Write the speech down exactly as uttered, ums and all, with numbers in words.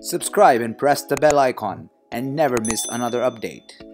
Subscribe and press the bell icon and never miss another update.